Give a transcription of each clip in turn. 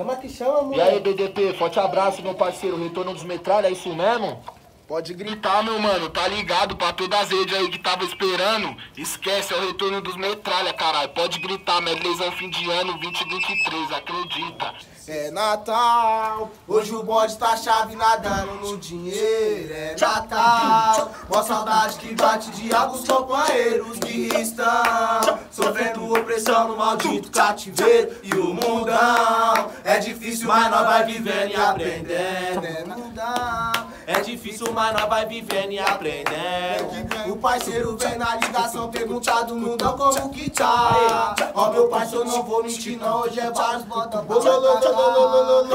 Chama que chama, mano. E aí, BDP, forte abraço, meu parceiro. Retorno dos Metralha, é isso mesmo? Pode gritar, meu mano, tá ligado? Pra todas as redes aí que tava esperando, esquece, é o retorno dos Metralha, caralho. Pode gritar, medlezão fim de ano 2023, acredita. É Natal, hoje o bode tá chave nadando no dinheiro. É Natal, mó saudade que bate de alguns companheiros que estão sofrendo opressão no maldito cativeiro e o mundão. É difícil, mas nós vai vivendo e aprendendo. É mundão. É difícil, mas nós vai vivendo e aprendendo. O parceiro vem na ligação, perguntado no mundão como que tá. Ó meu parceiro, não vou mentir não, hoje é vários bota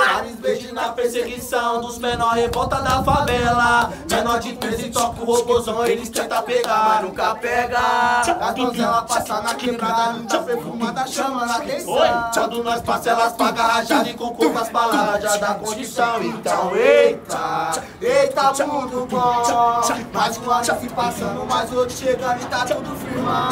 vários beijos na perseguição dos menor, revolta da favela. Menor de 13 toca o robôzão, eles tenta pegar, nunca pega. As donzelas passam na quebrada, muita perfumada chama na atenção. Quando nós parcelas paga rajada e com poucas palavras já dá condição. Então eita, eita. Eita, mundo bom, mais um ano se passando, mais outro chegando e tá tudo firmão.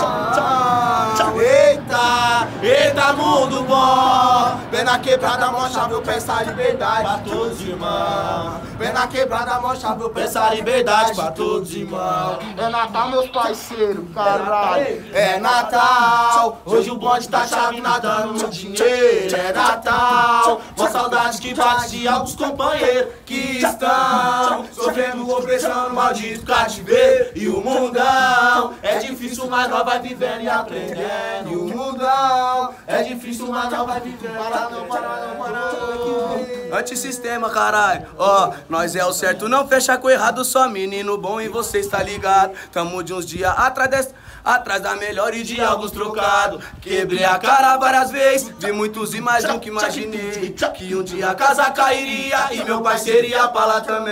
Eita, eita, mundo bom, pé na quebrada, mostra meu pé, essa liberdade pra todos, irmão. Pé na quebrada, mostra meu pé, essa liberdade pra todos, irmão. É Natal, meus parceiros, caralho. É Natal, hoje o bonde tá chave nadando no dinheiro. É Natal, uma saudade que bate de alguns companheiros que estão sofrendo opressão no maldito cativeiro e o mundão. É difícil, mas nós vai vivendo e aprendendo. E o mundão. É difícil, mas nós vai vivendo. Para não, para não, para não. Antissistema, caralho. Ó, nós é o certo, não fecha com o errado. Só menino bom e vocês tá ligado. Tamo de uns dias atrás da melhor e de alguns trocado. Quebrei a cara várias vezes, vi muitos e mais nunca imaginei que um dia a casa cairia e meu parceiro ia pra lá também.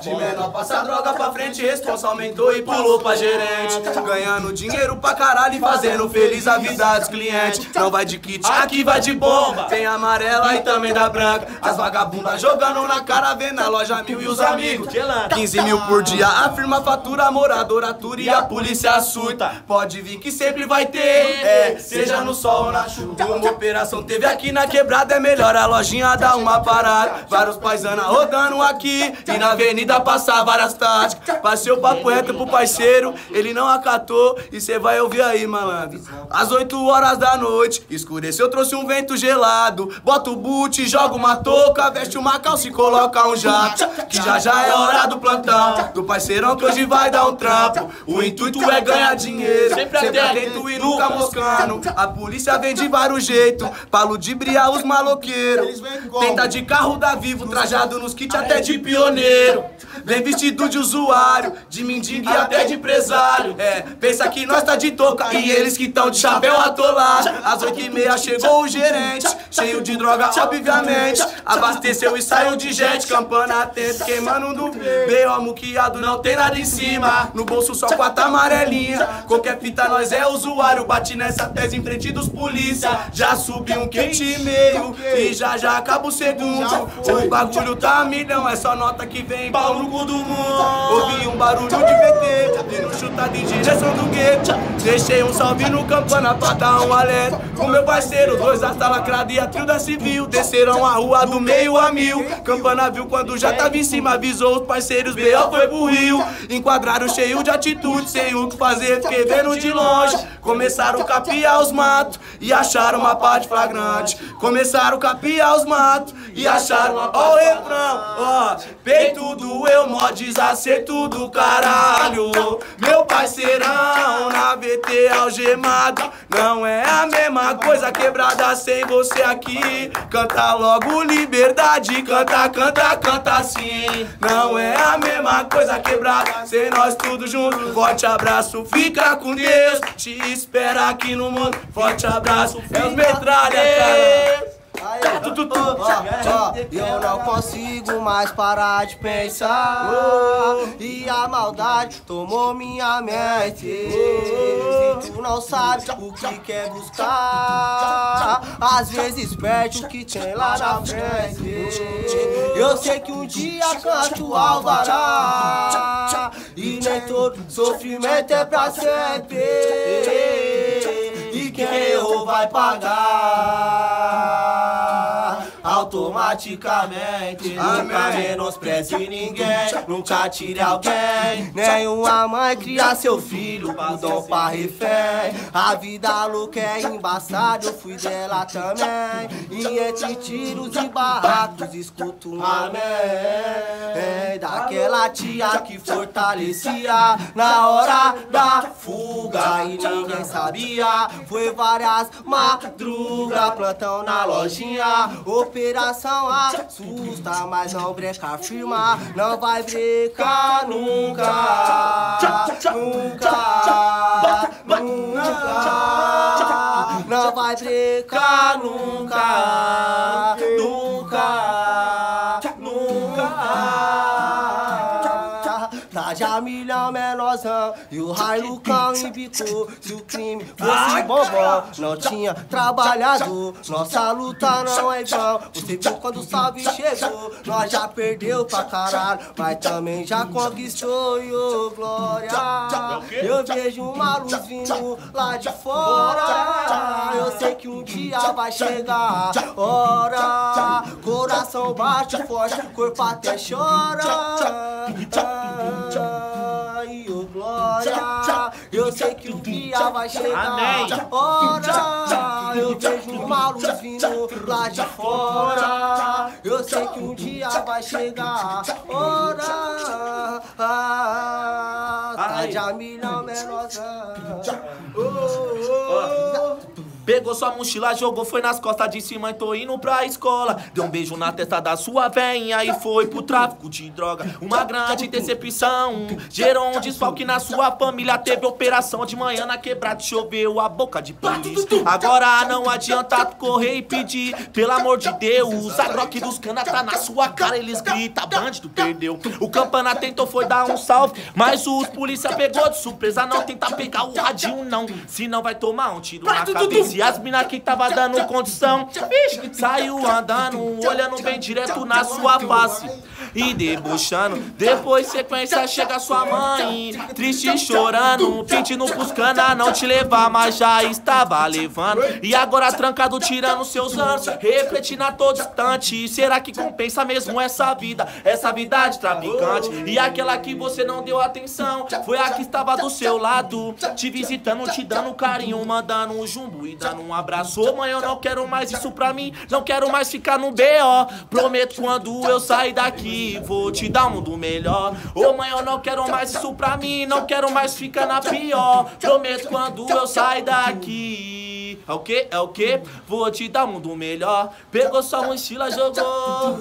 De menor passa droga pra frente, responsa aumentou e pulou pra gerente. Ganhando dinheiro pra caralho e fazendo feliz a vida dos clientes. Não vai de kit, aqui vai de bomba, tem amarela e também da branca. As vagabundas jogando na cara, vendo na loja mil e os amigos 15 mil por dia, afirma fatura, a moradora atura e a polícia assusta. Pode vir que sempre vai ter, seja no sol ou na chuva. Uma operação teve aqui na quebrada, é melhor a lojinha dar uma parada. Vários paisana rodando aqui e na avenida passar várias táticas. Passei o papo reto pro parceiro, ele não acatou e cê vai ouvir aí, malandro. Às 8 horas da noite, escureceu, trouxe um vento gelado. Bota o boot, joga uma touca, veste uma calça e coloca um jato. Que já é hora do plantão, do parceirão que hoje vai dar um trampo. O intuito é ganhar dinheiro. Sempre atento e nunca moscando. A polícia vem de vários jeitos pra ludibriar os maloqueiros. Tenta de carro da Vivo, trajado nos kits até de pioneiro. Vem vestido de usuário, de mendigo e até de empresário. É, pensa que nós tá de touca e eles que tão de chapéu atolado. Às 8h30 chegou o gerente, cheio de droga, obviamente. Abasteceu e saiu de gente, campana atenta, queimando um do veio amuquiado, não tem nada em cima. No bolso só 4 amarelinhas. Qualquer fita, nós é usuário, bate nessa tese em frente dos polícia. Já subi um kit e meio e já acaba o segundo. O bagulho tá milhão, é só nota que vem pau no cu do mundo. Ouvi um barulho de PT, vindo chutado em direção do gueto. Deixei um salve no campana pra dar um alerta. Com meu parceiro, 2 asta lacrada e a trio da civil. Desceram a rua do meio a mil. Campana viu quando já tava em cima, avisou os parceiros, B.O. foi pro Rio. Enquadraram cheio de atitude, sem o que fazer, fiquei vendo de longe. Começaram a capiar os matos e acharam uma parte flagrante. Começaram a capiar os matos e acharam uma parte. Ó o refrão, ó, peito doeu, mó desacerto do caralho. Meu parceirão na VT algemada, não é a mesma coisa quebrada sem você aqui. Canta logo liberdade, canta, canta, canta assim. Não é a mesma coisa quebrada sem nós tudo junto. Forte abraço, fica com Deus, te espera aqui no mundo. Forte abraço, é os Metralha, cara. Eu não consigo mais parar de pensar. E a maldade tomou minha mente. E tu não sabe o que quer buscar. Às vezes perde o que tem lá na frente. Eu sei que um dia canto alvará. E nem todo sofrimento é pra sempre. E quem errou vai pagar. automaticamente. Nunca menospreze ninguém, nunca tire alguém. Nenhuma mãe cria seu filho com dom pra refém. A vida louca é embaçada, eu fui dela também. E entre tiros e barracos escuto um amém. É daquela tia que fortalecia na hora da fuga e ninguém sabia. Foi várias madrugas, plantão na lojinha. Operação assusta, mas não breca firma. Não vai brecar nunca, nunca, nunca. Não vai brecar nunca, nunca, nunca. Traja milhão menorzão e o raio cão embicou. Se o crime fosse bombom, não tinha trabalhador. Nossa luta não é vão. Você viu quando o salve chegou. Nós já perdeu pra caralho, mas também já conquistou. E ô glória, eu vejo uma luz vindo lá de fora. Eu sei que um dia vai chegar a hora. Coração bate forte, corpo até chora. E ô glória, eu sei que um dia vai chegar a hora. Eu vejo uma luz vindo lá de fora. Eu sei que um dia vai chegar a hora. Tá de a milhão menosão. Pegou sua mochila, jogou, foi nas costas de cima e tô indo pra escola. Deu um beijo na testa da sua veinha e foi pro tráfico de droga. Uma grande decepção, gerou um desfalque na sua família. Teve operação de manhã na quebrada, choveu a boca de polícia. Agora não adianta correr e pedir, pelo amor de Deus. A droga dos cana tá na sua cara, eles gritam, bandido perdeu. O campana tentou foi dar um salve, mas os polícia pegou de surpresa. Não tenta pegar o radinho não, senão vai tomar um tiro na cabeça. E as mina que tava dando condição, bicho, saiu andando, olhando bem direto na sua face e debochando. Depois sequência chega sua mãe, triste chorando, pedindo pros cana não te levar, mas já estava levando. E agora trancado tirando seus anos, refletindo a todo instante, será que compensa mesmo essa vida de traficante? E aquela que você não deu atenção, foi a que estava do seu lado, te visitando, te dando carinho, mandando um jumbo e dando um abraço. Ô mãe, eu não quero mais isso pra mim, não quero mais ficar no B.O. Prometo quando eu sair daqui vou te dar um mundo melhor. Ô mãe, eu não quero mais isso pra mim, não quero mais ficar na pior. Prometo quando eu sair daqui, é o que? É o que? Vou te dar um mundo melhor. Pegou sua mochila, jogou,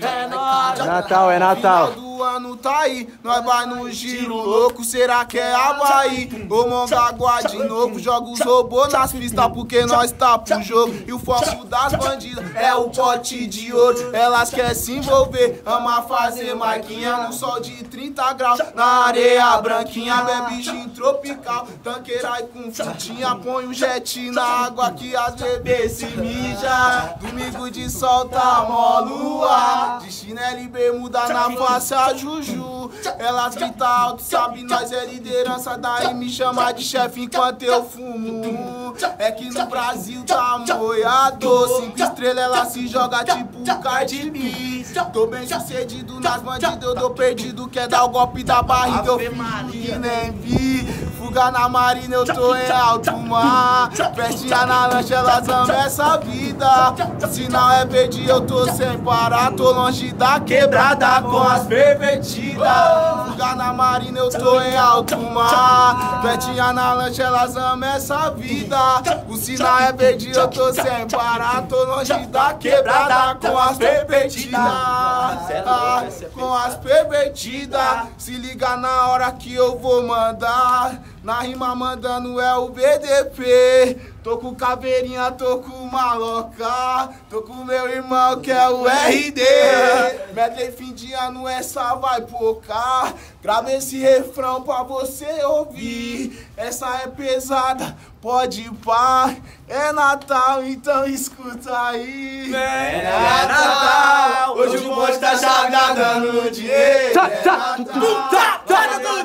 é nóis. Natal, é Natal. O ano tá aí, nós vai no giro louco, será que é Havaí? Ô Mongaguá de novo, joga os robôs nas pistas porque nós tá pro jogo. E o foco das bandidas é o pote de ouro. Elas querem se envolver, ama fazer marquinha no sol de 30 graus, na areia branquinha, bebe gin tropical, tanqueira e com frutinha, põe um jet na água que as bebês se mijam. Domingo de sol tá mó lua, de chinelo e bermuda na face a Juju. Elas que tá alto, sabe, nós é liderança. Daí me chama de chefe enquanto eu fumo. É que no Brasil tá moiado, 5 estrelas, ela se joga tipo Cardi B. Tô bem sucedido nas bandidas, eu tô perdido. Quer dar o golpe da barriga, eu fingi, nem vi. Fuga na marina, eu tô em alto mar. Festinha na lancha, elas amam essa vida. O sinal é verde, eu tô sem parar. Tô longe da quebrada com as pervertidas. Fuga na marina, eu tô em alto mar. Festinha na lancha, elas amam essa vida. O sinal é verde, eu tô sem parar. Tô longe da quebrada com as pervertidas. Com as pervertidas. Se liga na hora que eu vou mandar. Na rima mandando é o BDP. Tô com caveirinha, tô com Maloka, tô com meu irmão que é o RD. Medley fim de ano, essa vai poucar. Grava esse refrão pra você ouvir. Essa é pesada, pode pá. É Natal, então escuta aí. É Natal, hoje o monte tá já nadando de dinheiro. É Natal, traga os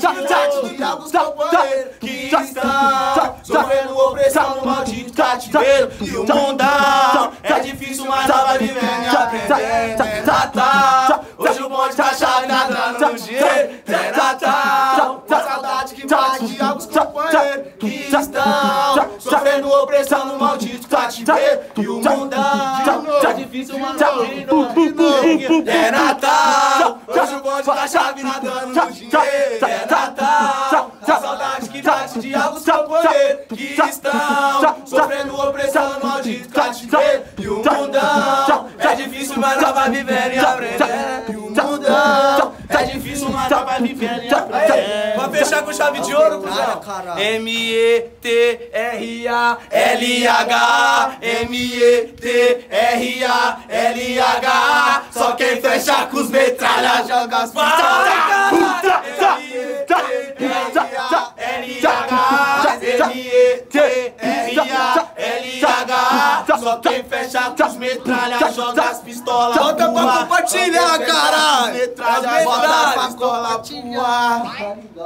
companheiros que estão sofrendo opressão no maldito cativeiro. E o mundão é difícil, mas ela vai vivendo e aprendendo. é Natal. Hoje o bonde tá chaveado no dinheiro, é Natal. Uma saudade que bate de alguns companheiros que estão sofrendo opressão no maldito cativeiro. E o mundão tá difícil, mano, é Natal. Hoje o bonde tá chaveado no dinheiro, é Natal. Uma saudade que bate de alguns companheiros que estão sofrendo opressão no maldito cativeiro. E o mundão é difícil, mas nós vai viver e aprender. E o mundão é difícil, mas nós vai viver e aprender. Vai fechar com chave de ouro, cuzão. M-E-T-R-A-L-H, M-E-T-R-A-L-H. Só quem fecha com os metralha joga as putas. M-E-T-R-A-L-H, só quem fecha com os metralha joga as pistolas. Bota pra compartilhar, caralho. Metralha, bota as pistolas pro ar.